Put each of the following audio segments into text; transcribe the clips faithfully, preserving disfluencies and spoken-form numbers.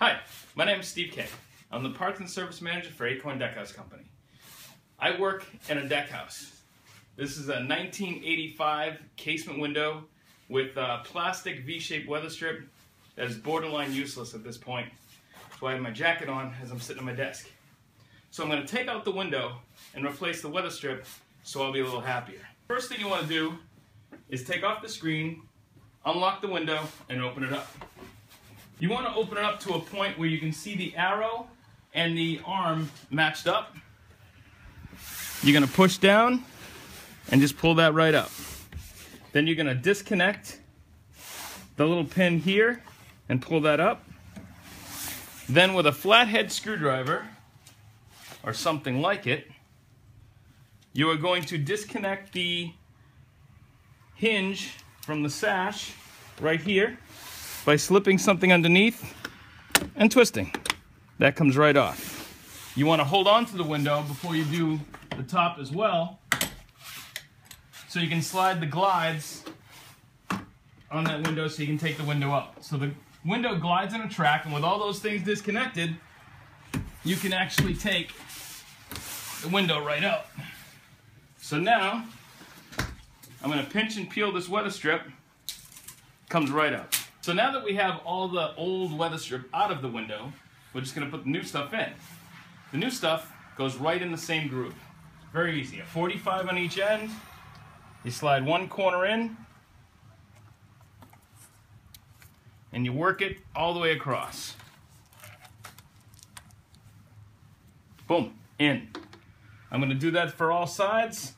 Hi, my name is Steve Kay. I'm the Parts and Service Manager for Acorn Deck House Company. I work in a deck house. This is a nineteen eighty-five casement window with a plastic V-shaped weather strip that is borderline useless at this point. So I have my jacket on as I'm sitting at my desk. So I'm going to take out the window and replace the weather strip so I'll be a little happier. First thing you want to do is take off the screen, unlock the window, and open it up. You want to open it up to a point where you can see the arrow and the arm matched up. You're going to push down and just pull that right up. Then you're going to disconnect the little pin here and pull that up. Then with a flathead screwdriver or something like it, you are going to disconnect the hinge from the sash right here by slipping something underneath and twisting. That comes right off. You want to hold on to the window before you do the top as well, so you can slide the glides on that window so you can take the window up. So the window glides on a track, and with all those things disconnected, you can actually take the window right out. So now, I'm going to pinch and peel this weather strip. Comes right out. So now that we have all the old weather strip out of the window, we're just going to put the new stuff in. The new stuff goes right in the same groove. Very easy. A forty-five on each end. You slide one corner in, and you work it all the way across. Boom, in. I'm going to do that for all sides,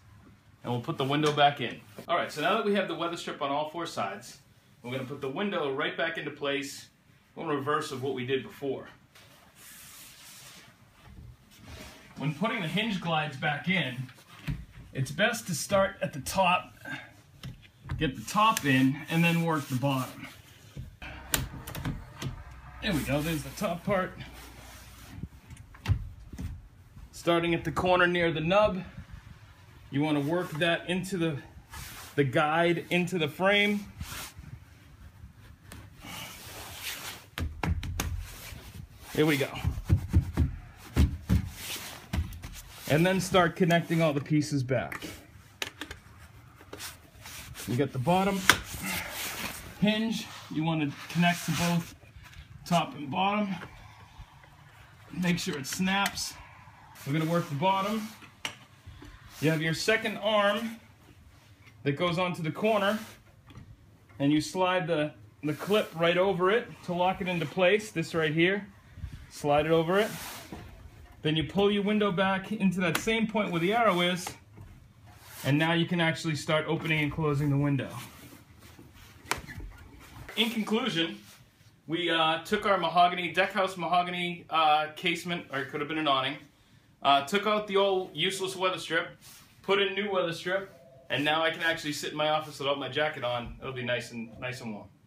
and we'll put the window back in. All right, so now that we have the weather strip on all four sides, we're going to put the window right back into place, in reverse of what we did before. When putting the hinge glides back in, it's best to start at the top, get the top in, and then work the bottom. There we go, there's the top part. Starting at the corner near the nub, you want to work that into the, the guide into the frame. Here we go. And then start connecting all the pieces back. You get the bottom hinge, you want to connect to both top and bottom. Make sure it snaps. We're going to work the bottom. You have your second arm that goes onto the corner, and you slide the, the clip right over it to lock it into place, this right here. Slide it over it. Then you pull your window back into that same point where the arrow is, and now you can actually start opening and closing the window. In conclusion, we uh, took our mahogany, deck house mahogany uh, casement, or it could have been an awning, Uh, took out the old useless weather strip, put in new weather strip, and now I can actually sit in my office without my jacket on. It'll be nice and nice and warm.